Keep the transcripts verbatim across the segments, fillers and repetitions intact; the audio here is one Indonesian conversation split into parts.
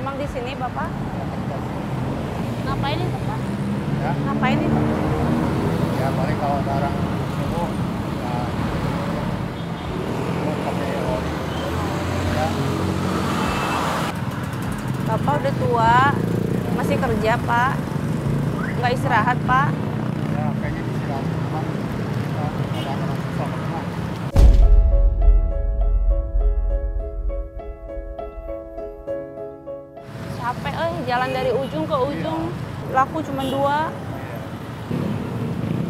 Emang di sini Bapak? Ngapain itu Pak? Ya? Ngapain itu? Ya paling kalau ada orang sembuh, ya sembuh pakai oli. Ya. Bapak udah tua, masih kerja Pak? Nggak istirahat Pak? Ya pengen istirahat Pak. Kita ada orang susah Pak. Capek, eh, jalan dari ujung ke ujung, iya. Laku cuma dua.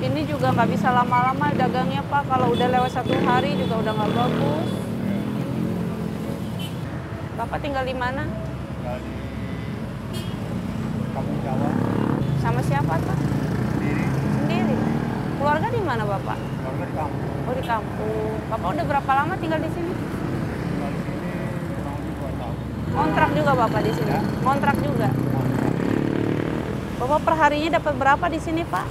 Iya. Ini juga nggak bisa lama-lama dagangnya Pak, kalau udah lewat satu hari juga udah nggak bagus. Iya. Bapak tinggal di mana? Tinggal di Kampung Jawa. Sama siapa Pak? Sendiri. Sendiri? Keluarga di mana Bapak? Keluarga di kampung. Oh di kampung. Bapak udah berapa lama tinggal di sini? Kontrak juga Bapak di sini? Ya? Kontrak juga? Bapak perharinya dapat berapa di sini Pak?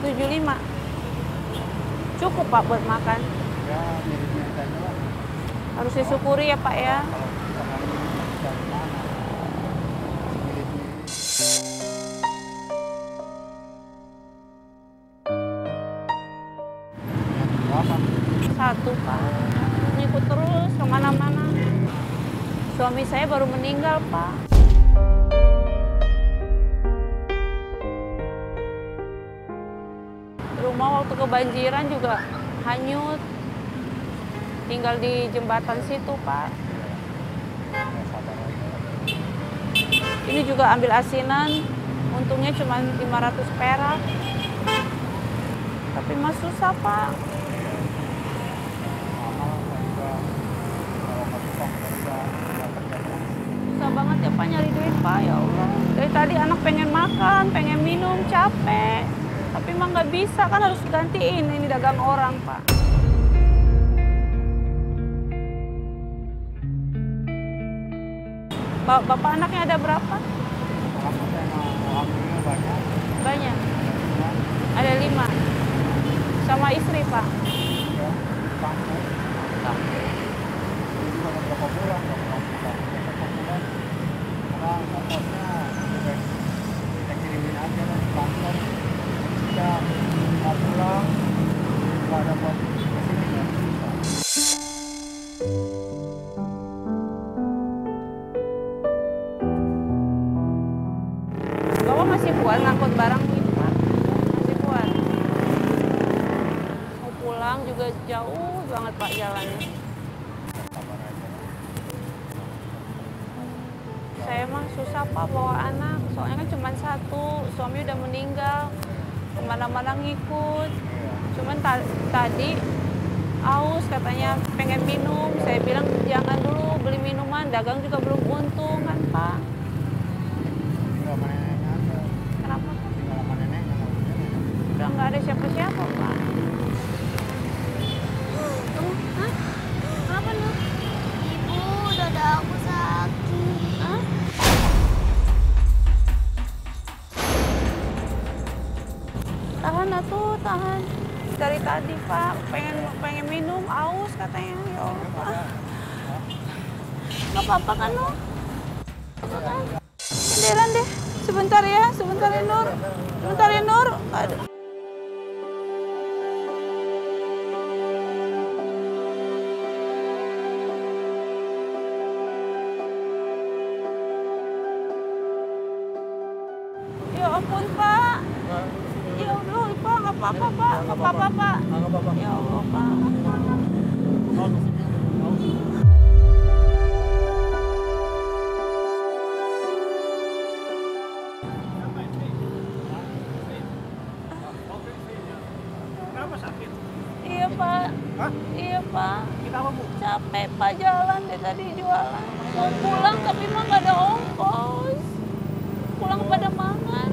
tujuh puluh lima. Cukup Pak buat makan? Ya, mirip-mirip aja lah. Harus disyukuri ya Pak ya? Satu Pak. Ngikut terus kemana-mana. Suami saya baru meninggal, Pak. Rumah waktu kebanjiran juga hanyut. Tinggal di jembatan situ, Pak. Ini juga ambil asinan, untungnya cuma lima ratus perak. Tapi mah susah, Pak. Banget ya Pak nyari duit Pak, ya Allah. Dari tadi anak pengen makan, pengen minum, capek. Tapi emang nggak bisa, kan harus gantiin ini dagang orang Pak. Bapak anaknya ada berapa? Banyak. Banyak? Ada lima. Sama istri Pak? Ya, kamu. Kamu. Ini baru berapa bulan, berapa bulan. Nah, pokoknya kita kirimin aja ke kantor. Kita mau pulang, nggak ada buat ke sini ya. Bapak masih kuat ngangkut barang gitu Pak? Masih kuat. Mau pulang juga jauh banget Pak jalannya. Saya emang susah Pak bawa anak, soalnya kan cuma satu, suami udah meninggal, kemana-mana ngikut. Cuman ta tadi aus katanya pengen minum, saya bilang jangan dulu beli minuman, dagang juga belum untung kan Pak. Tinggal sama neneknya aja. Kenapa Pak? Tinggal sama neneknya. Udah nggak ada siapa-siapa Pak. Hah? Kenapa lu? Ibu, dada aku sakit. Tahan atuh, tahan. Dari tadi Pak, pengen pengen minum, aus katanya. Ya Allah Pak. Gak apa-apa kan Nur? Apa kan? Kendelan deh, sebentar ya, sebentar ya Nur. Sebentar ya Nur. Aduh. Ya ampun Pak, ya Allah Pak, nggak apa-apa Pak, nggak apa-apa Pak, ya Allah Pak. Kenapa sakit? Pak. Hah? Iya, Pak. Kenapa, Bu? Capek, Pak, jalan deh tadi jualan. Mau pulang tapi mah nggak ada ongkos. Pulang pada mangan.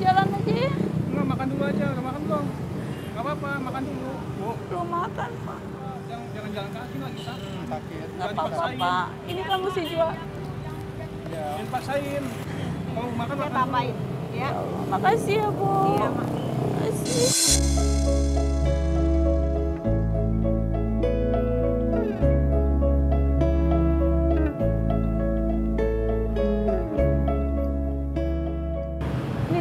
Jalan aja ya? Enggak, makan dulu aja. Udah makan belum? Nggak apa-apa, makan dulu. Bu. Belum makan, Pak. Jangan, jangan jalan kaki lagi, Pak. Sakit. Nggak apa-apa, Pak. Ini kan mesti jual. Ya. Jangan paksain. Kalau makan, makan dulu. Ya. Makasih ya, Bu. Iya, makasih.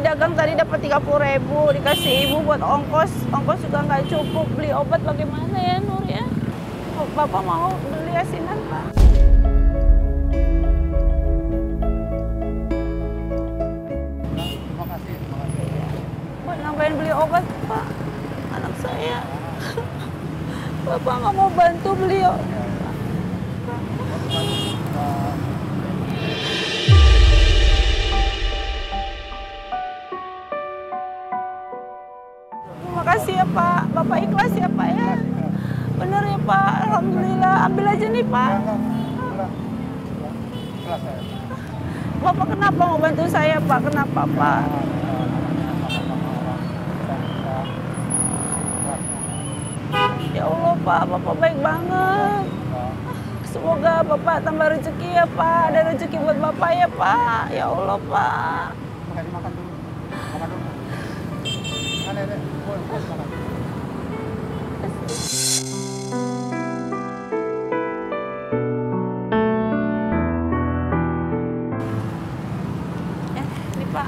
Dagang tadi dapat tiga puluh ribu dikasih ibu buat ongkos, ongkos juga nggak cukup beli obat. Bagaimana ya Nur ya? Bapak mau beli asinan Pak? Terima kasih, terima kasih. Buat nambahin beli obat Pak, anak saya. Bapak nggak mau bantu beliau. Makasih ya Pak, Bapak ikhlas ya Pak ya. Bener ya Pak, alhamdulillah. Ambil aja nih Pak. Bapak kenapa mau bantu saya Pak? Kenapa Pak? Ya Allah Pak, Bapak baik banget. Semoga Bapak tambah rezeki ya Pak. Ada rezeki buat Bapak ya Pak. Ya Allah Pak. Makan dulu. Makan dulu. Eh, ini Pak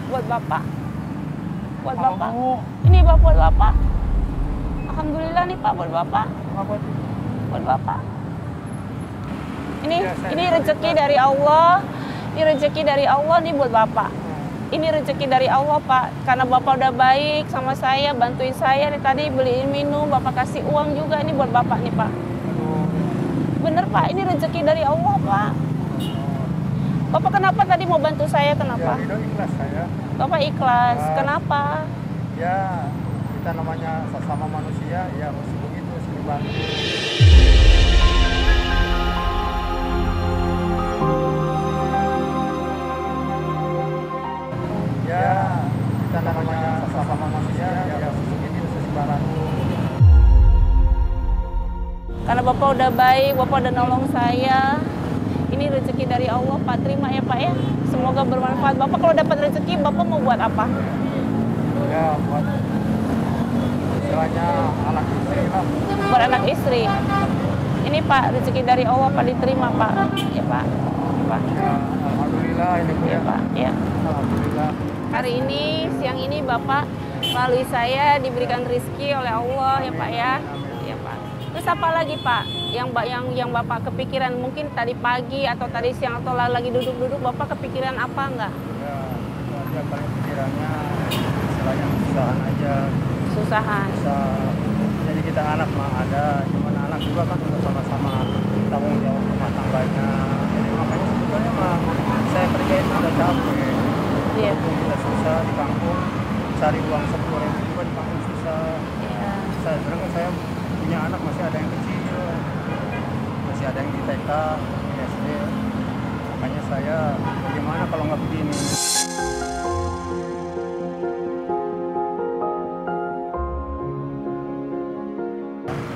buat Bapak. Buat Halo, Bapak. Bu. Ini Bapak buat Bapak. Alhamdulillah nih Pak buat Bapak. Buat, buat Bapak. Ini ya, ini rezeki Bapak. Dari Allah. Ini rezeki dari Allah nih buat Bapak. Ini rezeki dari Allah, Pak. Karena Bapak udah baik sama saya, bantuin saya. Nih, tadi beliin minum, Bapak kasih uang juga. Ini buat Bapak nih, Pak. Bener, Pak. Ini rezeki dari Allah, Pak. Bapak kenapa tadi mau bantu saya? Kenapa? Ya, ikhlas saya. Bapak ikhlas. Ya, kenapa? Ya, kita namanya sesama manusia, ya harus begitu, harus dibantu. Ya, kita namanya sesama manusia, ya begini sesembaran. Karena Bapak udah baik, Bapak udah nolong saya. Ini rezeki dari Allah, Pak. Terima ya, Pak ya. Semoga bermanfaat. Bapak kalau dapat rezeki, Bapak mau buat apa? Ya, buat istilahnya anak istri lah. Buat anak istri. Ini Pak, rezeki dari Allah, Pak, diterima, Pak. Ya, Pak. Ya, Pak. Ya, alhamdulillah ini Bu ya, Pak. Ya. Alhamdulillah. Hari ini, siang ini Bapak melalui saya diberikan rezeki oleh Allah ya Pak ya. Ya Pak. Terus apa lagi Pak? Yang yang yang Bapak kepikiran mungkin tadi pagi atau tadi siang atau lagi duduk-duduk Bapak kepikiran apa enggak? Ya, ya paling pikirannya istilahnya susahan aja. Susahan. Susah. Jadi kita anak mah ada, cuman anak juga kan untuk sama-sama tanggung jawab rumah tangganya. Jadi makanya sebetulnya mah saya kerja itu udah capek. Iya. Kita susah di kampung, cari uang sepuluh ribu juga di kampung susah. Iya. Saya sekarang saya punya anak masih ada yang kecil, masih ada yang di T K, di S D. Makanya saya bagaimana kalau nggak begini?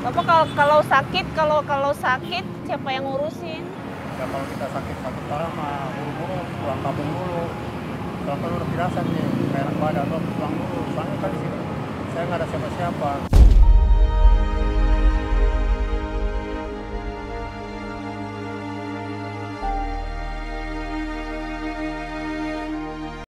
Bapak kalau, kalau sakit, kalau kalau sakit siapa yang ngurusin? Ya kalau kita sakit sakit parah mah buru-buru pulang kampung dulu. Kalau perlu dirasa nih, kayak anak badan, pulang dulu. Soalnya kan di sini saya nggak ada siapa-siapa.